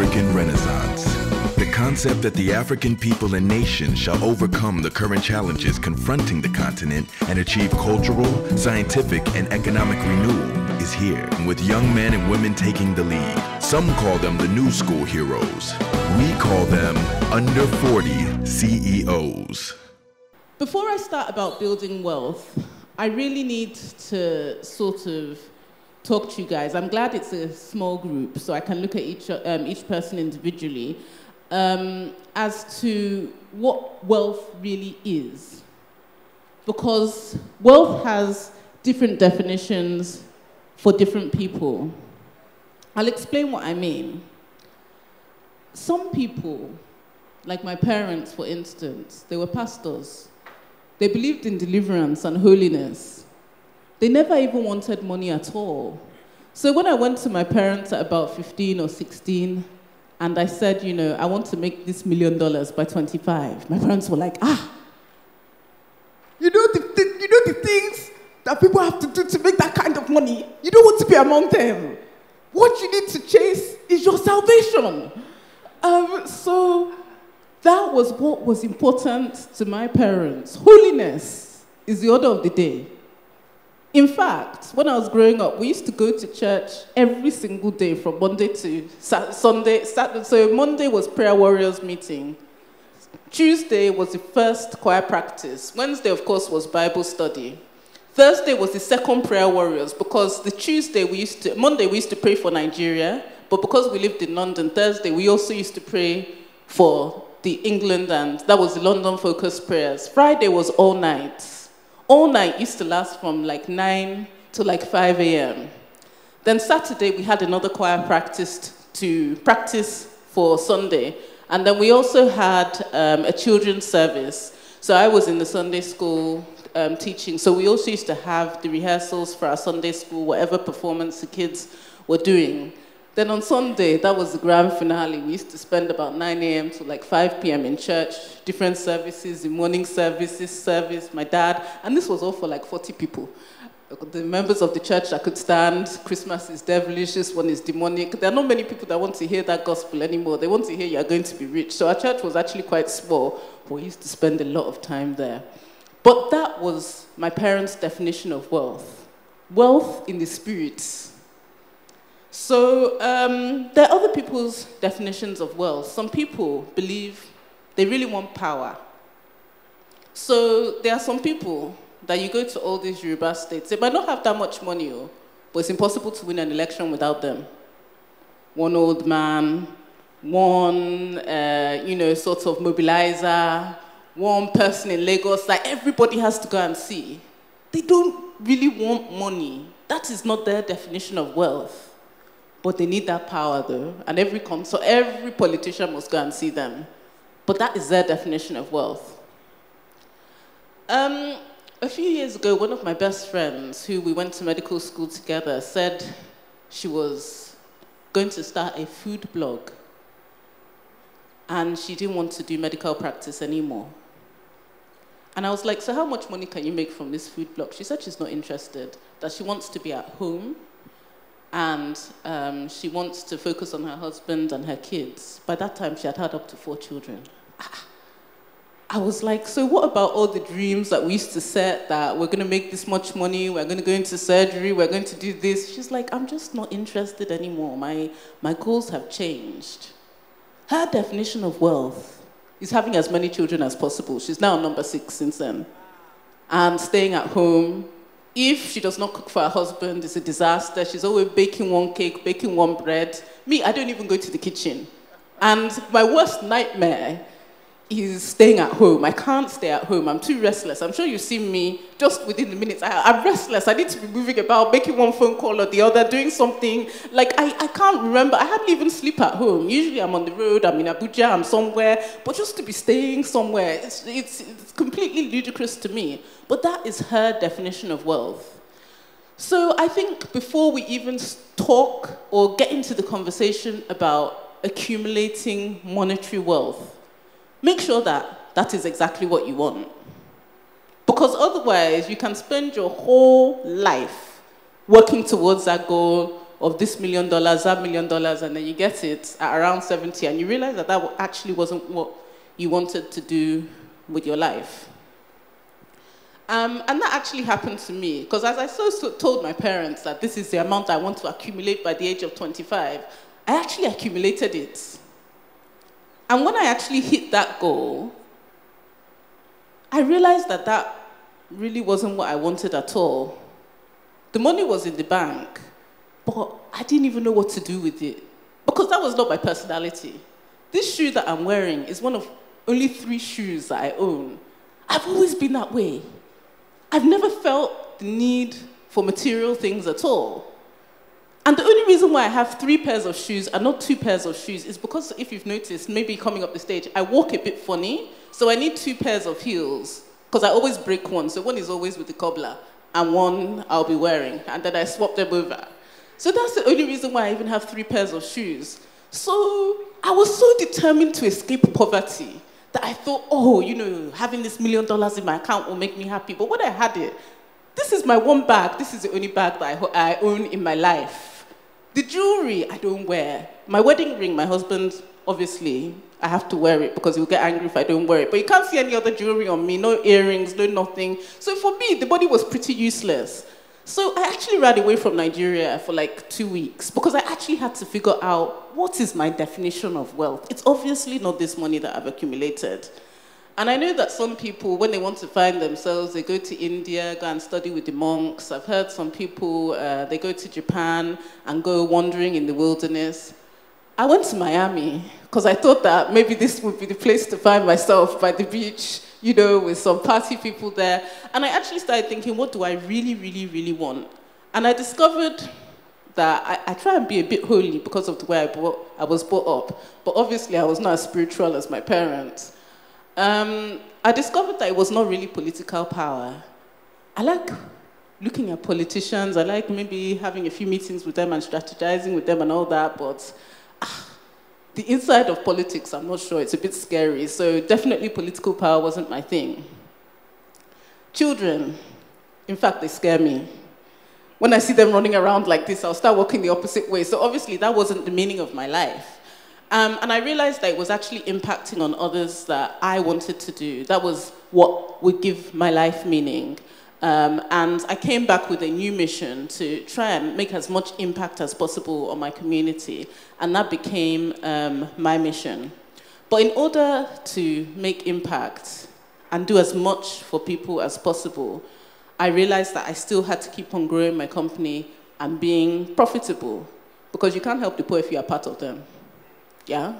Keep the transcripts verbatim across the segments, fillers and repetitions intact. African Renaissance. The concept that the African people and nation shall overcome the current challenges confronting the continent and achieve cultural, scientific, and economic renewal is here, with young men and women taking the lead. Some call them the new school heroes. We call them under forty C E Os. Before I start about building wealth, I really need to sort of talk to you guys. I'm glad it's a small group, so I can look at each, um, each person individually, um, as to what wealth really is. Because wealth has different definitions for different people. I'll explain what I mean. Some people, like my parents, for instance, they were pastors. They believed in deliverance and holiness. They never even wanted money at all. So when I went to my parents at about fifteen or sixteen, and I said, you know, I want to make this million dollars by twenty-five, my parents were like, ah, you know the, the, you know the things that people have to do to make that kind of money? You don't want to be among them. What you need to chase is your salvation. Um, so that was what was important to my parents. Holiness is the order of the day. In fact, when I was growing up, we used to go to church every single day from Monday to Saturday, Sunday. Saturday. So Monday was prayer warriors meeting. Tuesday was the first choir practice. Wednesday, of course, was Bible study. Thursday was the second prayer warriors, because the Tuesday we used to, Monday we used to pray for Nigeria, but because we lived in London, Thursday we also used to pray for the England, and that was the London-focused prayers. Friday was all night. All night used to last from like nine to like five A M Then Saturday, we had another choir practice to practice for Sunday. And then we also had um, a children's service. So I was in the Sunday school um, teaching. So we also used to have the rehearsals for our Sunday school, whatever performance the kids were doing. Then on Sunday, that was the grand finale. We used to spend about nine A M to like five P M in church, different services, the morning services, service, my dad. And this was all for like forty people. The members of the church that could stand, Christmas is devilish, this one is demonic. There are not many people that want to hear that gospel anymore. They want to hear you're going to be rich. So our church was actually quite small, but we used to spend a lot of time there. But that was my parents' definition of wealth. Wealth in the spirit. So um, there are other people's definitions of wealth. Some people believe they really want power. So there are some people that you go to all these Yoruba states, they might not have that much money, but it's impossible to win an election without them. One old man, one uh, you know, sort of mobilizer, one person in Lagos that everybody has to go and see. They don't really want money. That is not their definition of wealth. But they need that power, though. And every so every politician must go and see them. But that is their definition of wealth. Um, a few years ago, one of my best friends, who we went to medical school together, said she was going to start a food blog. And she didn't want to do medical practice anymore. And I was like, so how much money can you make from this food blog? She said she's not interested, that she wants to be at home, and um, she wants to focus on her husband and her kids. By that time, she had had up to four children. I was like, so what about all the dreams that we used to set, that we're going to make this much money, we're going to go into surgery, we're going to do this? She's like, I'm just not interested anymore. My, my goals have changed. Her definition of wealth is having as many children as possible. She's now number six since then. And staying at home. If she does not cook for her husband, it's a disaster. She's always baking one cake, baking one bread. Me, I don't even go to the kitchen. And my worst nightmare is staying at home. I can't stay at home. I'm too restless. I'm sure you've seen me just within the minutes. I, I'm restless. I need to be moving about, making one phone call or the other, doing something. Like, I, I can't remember. I hardly even sleep at home. Usually I'm on the road. I'm in Abuja. I'm somewhere. But just to be staying somewhere, it's, it's, it's completely ludicrous to me. But that is her definition of wealth. So I think before we even talk or get into the conversation about accumulating monetary wealth, make sure that that is exactly what you want. Because otherwise, you can spend your whole life working towards that goal, of this million dollars, that million dollars, and then you get it at around seventy, and you realize that that actually wasn't what you wanted to do with your life. Um, and that actually happened to me, because as I so, so told my parents that this is the amount I want to accumulate by the age of twenty-five, I actually accumulated it. And when I actually hit that goal, I realized that that really wasn't what I wanted at all. The money was in the bank, but I didn't even know what to do with it, because that was not my personality. This shoe that I'm wearing is one of only three shoes that I own. I've always been that way. I've never felt the need for material things at all. And the only reason why I have three pairs of shoes and not two pairs of shoes is because, if you've noticed, maybe coming up the stage, I walk a bit funny, so I need two pairs of heels, because I always break one, so one is always with the cobbler, and one I'll be wearing, and then I swap them over. So that's the only reason why I even have three pairs of shoes. So I was so determined to escape poverty that I thought, oh, you know, having this million dollars in my account will make me happy. But when I had it, this is my one bag, this is the only bag that I, I own in my life. The jewelry I don't wear. My wedding ring, my husband, obviously, I have to wear it because he'll get angry if I don't wear it. But you can't see any other jewelry on me, no earrings, no nothing. So for me, the body was pretty useless. So I actually ran away from Nigeria for like two weeks because I actually had to figure out what is my definition of wealth. It's obviously not this money that I've accumulated. And I know that some people, when they want to find themselves, they go to India, go and study with the monks. I've heard some people, uh, they go to Japan and go wandering in the wilderness. I went to Miami because I thought that maybe this would be the place to find myself, by the beach, you know, with some party people there. And I actually started thinking, what do I really, really, really want? And I discovered that I, I try and be a bit holy because of the way I, brought, I was brought up. But obviously, I was not as spiritual as my parents. Um, I discovered that it was not really political power. I like looking at politicians. I like maybe having a few meetings with them and strategizing with them and all that. But the inside of politics, I'm not sure, it's a bit scary. So definitely political power wasn't my thing. Children, in fact, they scare me. When I see them running around like this, I'll start walking the opposite way. So obviously that wasn't the meaning of my life. Um, and I realized that it was actually impacting on others that I wanted to do. That was what would give my life meaning. Um, and I came back with a new mission to try and make as much impact as possible on my community, and that became um, my mission. But in order to make impact and do as much for people as possible, I realized that I still had to keep on growing my company and being profitable, because you can't help the poor if you are part of them. Yeah?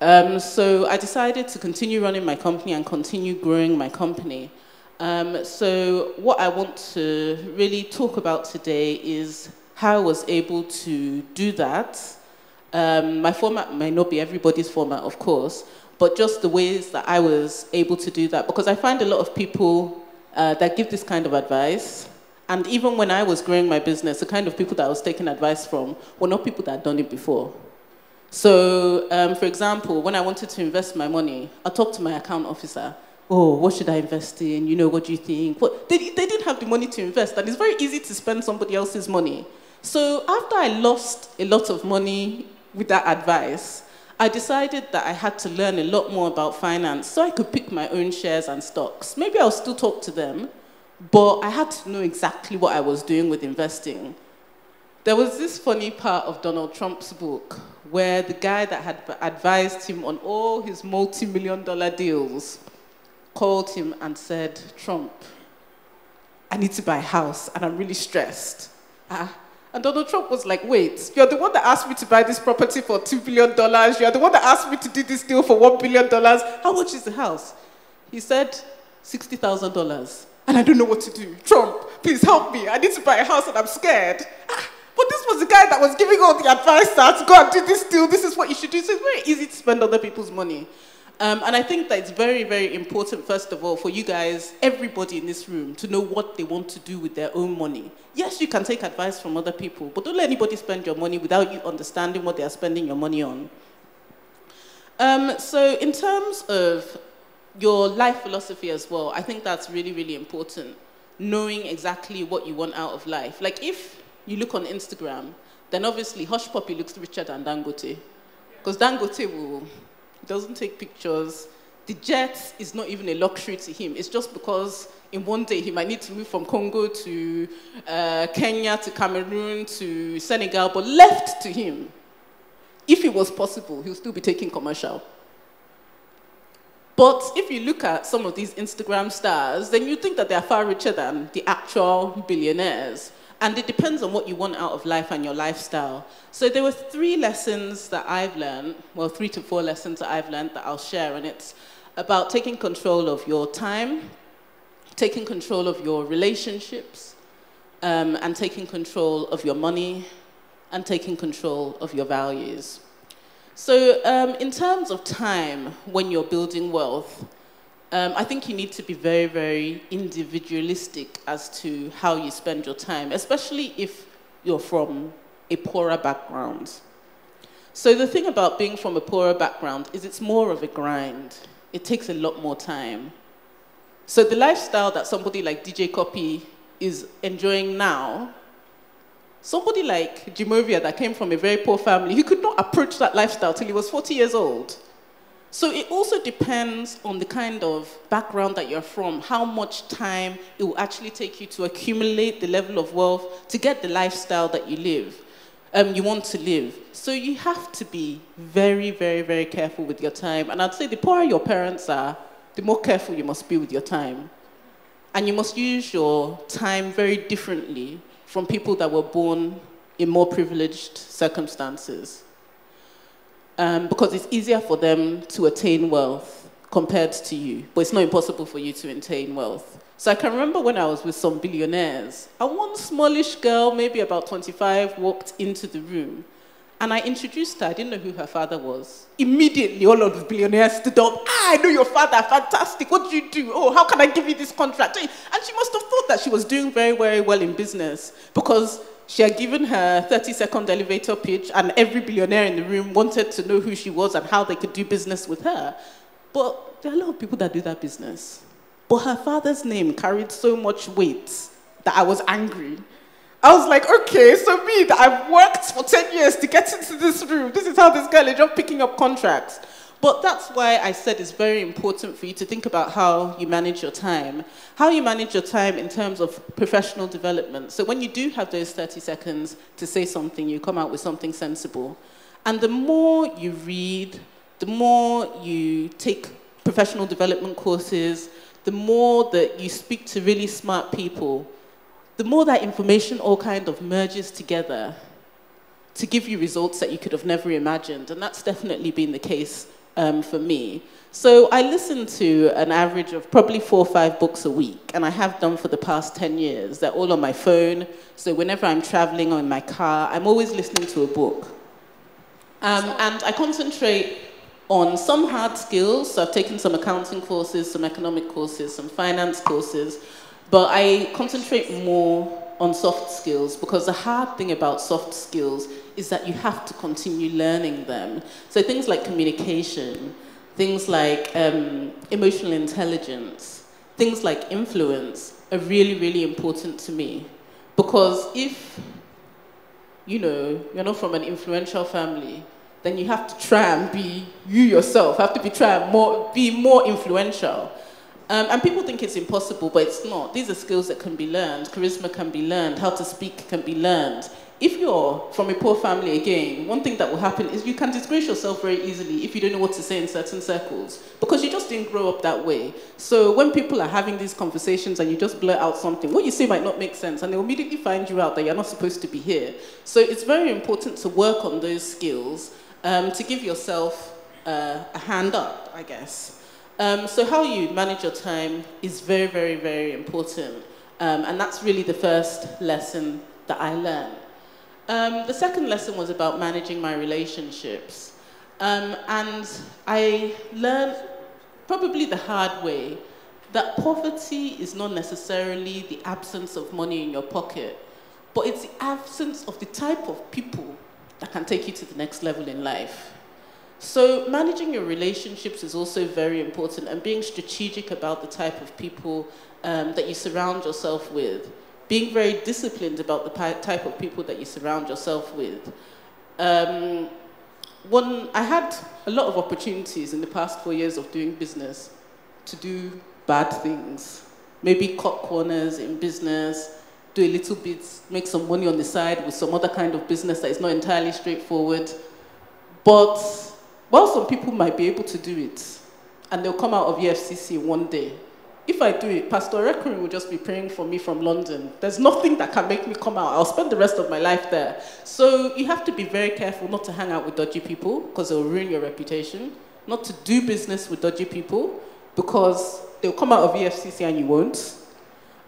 Um, so I decided to continue running my company and continue growing my company. Um, so what I want to really talk about today is how I was able to do that. Um, my format may not be everybody's format, of course, but just the ways that I was able to do that. Because I find a lot of people uh, that give this kind of advice, and even when I was growing my business, the kind of people that I was taking advice from were not people that had done it before. So, um, for example, when I wanted to invest my money, I talked to my account officer. Oh, what should I invest in? You know, what do you think? What? They, they didn't have the money to invest, and it's very easy to spend somebody else's money. So after I lost a lot of money with that advice, I decided that I had to learn a lot more about finance so I could pick my own shares and stocks. Maybe I'll still talk to them, but I had to know exactly what I was doing with investing. There was this funny part of Donald Trump's book where the guy that had advised him on all his multi-million dollar deals called him and said, Trump, I need to buy a house and I'm really stressed. Ah. And Donald Trump was like, wait, you're the one that asked me to buy this property for two billion dollars. You're the one that asked me to do this deal for one billion dollars. How much is the house? He said, sixty thousand dollars. And I don't know what to do. Trump, please help me. I need to buy a house and I'm scared. Ah. But this was the guy that was giving all the advice that, go and do this deal. This is what you should do. So it's very easy to spend other people's money. Um, and I think that it's very, very important, first of all, for you guys, everybody in this room, to know what they want to do with their own money. Yes, you can take advice from other people, but don't let anybody spend your money without you understanding what they are spending your money on. Um, so in terms of your life philosophy as well, I think that's really, really important, knowing exactly what you want out of life. Like if you look on Instagram, Then obviously Hush Puppy looks richer than Dangote, because Dangote will, doesn't take pictures. The jet is not even a luxury to him. It's just because in one day he might need to move from Congo to uh, Kenya to Cameroon to Senegal, but left to him, if it was possible, he'll still be taking commercial. But if you look at some of these Instagram stars, then you think that they are far richer than the actual billionaires. And it depends on what you want out of life and your lifestyle. So there were three lessons that I've learned, well, three to four lessons that I've learned that I'll share, and it's about taking control of your time, taking control of your relationships, um, and taking control of your money, and taking control of your values. So um, in terms of time, when you're building wealth, um, I think you need to be very, very individualistic as to how you spend your time, especially if you're from a poorer background. So the thing about being from a poorer background is it's more of a grind. It takes a lot more time. So the lifestyle that somebody like D J Copy is enjoying now, somebody like Jimovia that came from a very poor family, he could not approach that lifestyle till he was forty years old. So it also depends on the kind of background that you're from, how much time it will actually take you to accumulate the level of wealth to get the lifestyle that you live, um, you want to live. So you have to be very, very, very careful with your time. And I'd say the poorer your parents are, the more careful you must be with your time. And you must use your time very differently from people that were born in more privileged circumstances. Um, because it's easier for them to attain wealth compared to you, but it's not impossible for you to attain wealth. So I can remember when I was with some billionaires, and one smallish girl, maybe about twenty-five, walked into the room, and I introduced her. I didn't know who her father was. Immediately, all of the billionaires stood up. Ah, I know your father, fantastic, what do you do? Oh, how can I give you this contract? And she must have thought that she was doing very, very well in business, because she had given her thirty-second elevator pitch, and every billionaire in the room wanted to know who she was and how they could do business with her. But there are a lot of people that do that business. But her father's name carried so much weight that I was angry. I was like, okay, so me, that I've worked for ten years to get into this room, this is how this girl is just picking up contracts. But that's why I said it's very important for you to think about how you manage your time. How you manage your time in terms of professional development. So when you do have those thirty seconds to say something, you come out with something sensible. And the more you read, the more you take professional development courses, the more that you speak to really smart people, the more that information all kind of merges together to give you results that you could have never imagined. And that's definitely been the case um, for me. So I listen to an average of probably four or five books a week, and I have done for the past ten years. They're all on my phone. So whenever I'm traveling or in my car, I'm always listening to a book. Um, and I concentrate on some hard skills. So I've taken some accounting courses, some economic courses, some finance courses. But I concentrate more on soft skills, because the hard thing about soft skills is that you have to continue learning them. So things like communication, things like um, emotional intelligence, things like influence are really, really important to me. Because if, you know, you're not from an influential family, then you have to try and be you yourself, have to be, try and more, be more influential. Um, and people think it's impossible, but it's not. These are skills that can be learned. Charisma can be learned. How to speak can be learned. If you're from a poor family, again, one thing that will happen is you can disgrace yourself very easily if you don't know what to say in certain circles, because you just didn't grow up that way. So when people are having these conversations and you just blurt out something, what you say might not make sense, and they'll immediately find you out that you're not supposed to be here. So it's very important to work on those skills um, to give yourself uh, a hand up, I guess. Um, so how you manage your time is very, very, very important. Um, and that's really the first lesson that I learned. Um, the second lesson was about managing my relationships. Um, and I learned, probably the hard way, that poverty is not necessarily the absence of money in your pocket, but it's the absence of the type of people that can take you to the next level in life. So managing your relationships is also very important, and being strategic about the type of people um, that you surround yourself with. being very disciplined about the type of people that you surround yourself with. Um, one, I had a lot of opportunities in the past four years of doing business to do bad things, maybe cut corners in business, do a little bit, make some money on the side with some other kind of business that is not entirely straightforward. But while some people might be able to do it, and they'll come out of E F C C one day, if I do it, Pastor Reckham will just be praying for me from London. There's nothing that can make me come out. I'll spend the rest of my life there. So you have to be very careful not to hang out with dodgy people, because they'll ruin your reputation. Not to do business with dodgy people, because they'll come out of E F C C and you won't.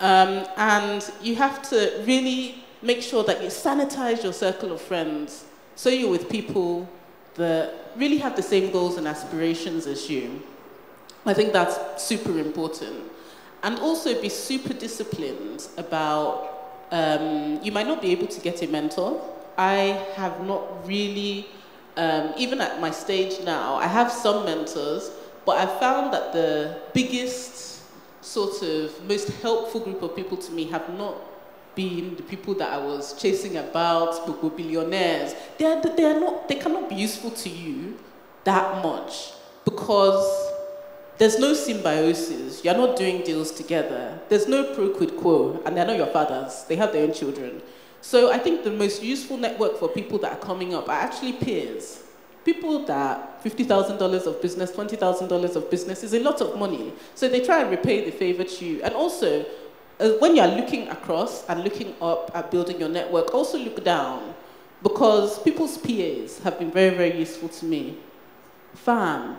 Um, and you have to really make sure that you sanitize your circle of friends, so you're with people that really have the same goals and aspirations as you. I think that's super important. And also be super disciplined about, um, you might not be able to get a mentor. I have not really, um, even at my stage now, I have some mentors, but I found that the biggest sort of most helpful group of people to me have not been the people that I was chasing about, Google billionaires. They are, they are not, they cannot be useful to you that much, because there's no symbiosis. You're not doing deals together. There's no pro quid quo, and they're not your fathers. They have their own children. So I think the most useful network for people that are coming up are actually peers. People that fifty thousand dollars of business, twenty thousand dollars of business is a lot of money. So they try and repay the favor to you. And also, uh, when you're looking across and looking up at building your network, also look down, because people's P As have been very, very useful to me. Fam.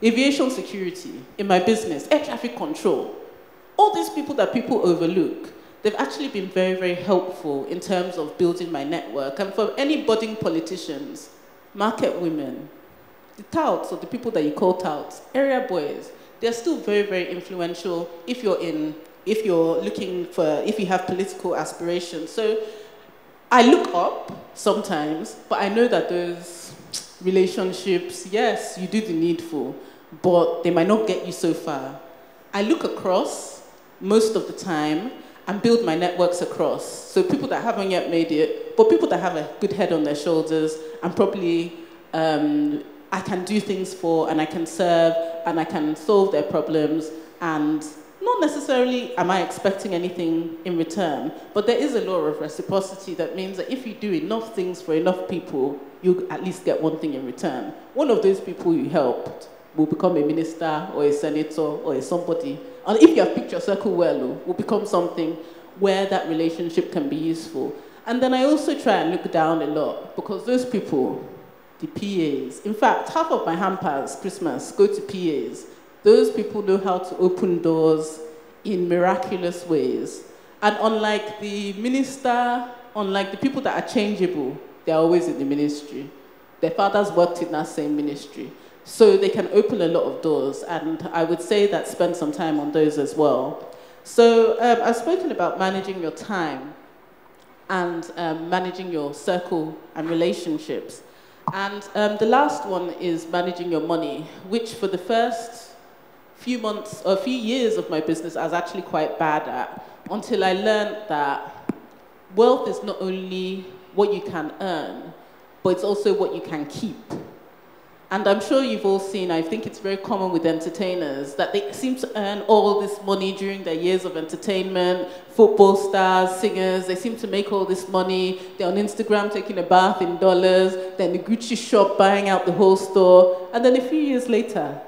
Aviation security, in my business, air traffic control. All these people that people overlook, they've actually been very, very helpful in terms of building my network. And for any budding politicians, market women, the touts, or the people that you call touts, area boys, they're still very, very influential if you're in, if you're looking for, if you have political aspirations. So I look up sometimes, but I know that those relationships, yes, you do the needful, but they might not get you so far. I look across most of the time and build my networks across. So people that haven't yet made it, but people that have a good head on their shoulders, and probably um, I can do things for, and I can serve, and I can solve their problems, and not necessarily am I expecting anything in return, but there is a law of reciprocity that means that if you do enough things for enough people, you at least get one thing in return. One of those people you helped will become a minister or a senator or a somebody. And if you have picked your circle well, will become something where that relationship can be useful. And then I also try and look down a lot, because those people, the P As, in fact, half of my hampers Christmas go to P As. Those people know how to open doors in miraculous ways. And unlike the minister, unlike the people that are changeable, they're always in the ministry. Their fathers worked in that same ministry. So they can open a lot of doors, and I would say that spend some time on those as well. So um, I've spoken about managing your time and um, managing your circle and relationships. And um, the last one is managing your money, which for the first few months or a few years of my business, I was actually quite bad at, until I learned that wealth is not only what you can earn, but it's also what you can keep. And I'm sure you've all seen, I think it's very common with entertainers, that they seem to earn all this money during their years of entertainment. Football stars, singers, they seem to make all this money. They're on Instagram taking a bath in dollars. They're in the Gucci shop buying out the whole store. And then a few years later,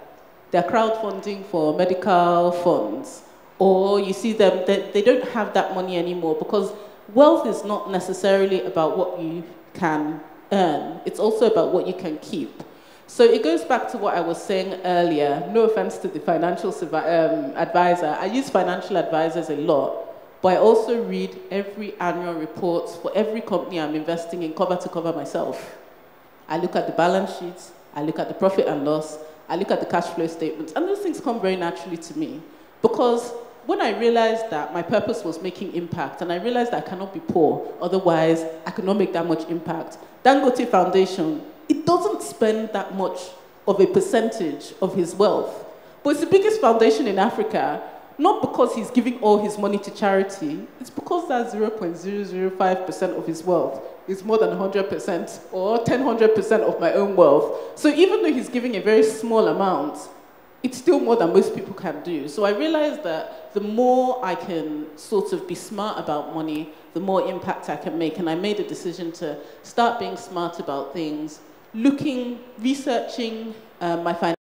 they're crowdfunding for medical funds. Or you see them, they, they don't have that money anymore, because wealth is not necessarily about what you can earn. It's also about what you can keep. So it goes back to what I was saying earlier. No offense to the financial um, advisor. I use financial advisors a lot, but I also read every annual report for every company I'm investing in, cover to cover myself. I look at the balance sheets. I look at the profit and loss. I look at the cash flow statements. And those things come very naturally to me, because when I realized that my purpose was making impact, and I realized that I cannot be poor, otherwise I could not make that much impact. Dangote Foundation, it doesn't spend that much of a percentage of his wealth, but it's the biggest foundation in Africa. Not because he's giving all his money to charity, it's because that zero point zero zero five percent of his wealth is more than one hundred percent or one thousand one hundred percent of my own wealth. So even though he's giving a very small amount, it's still more than most people can do. So I realized that the more I can sort of be smart about money, the more impact I can make. And I made a decision to start being smart about things, looking, researching uh, my finances.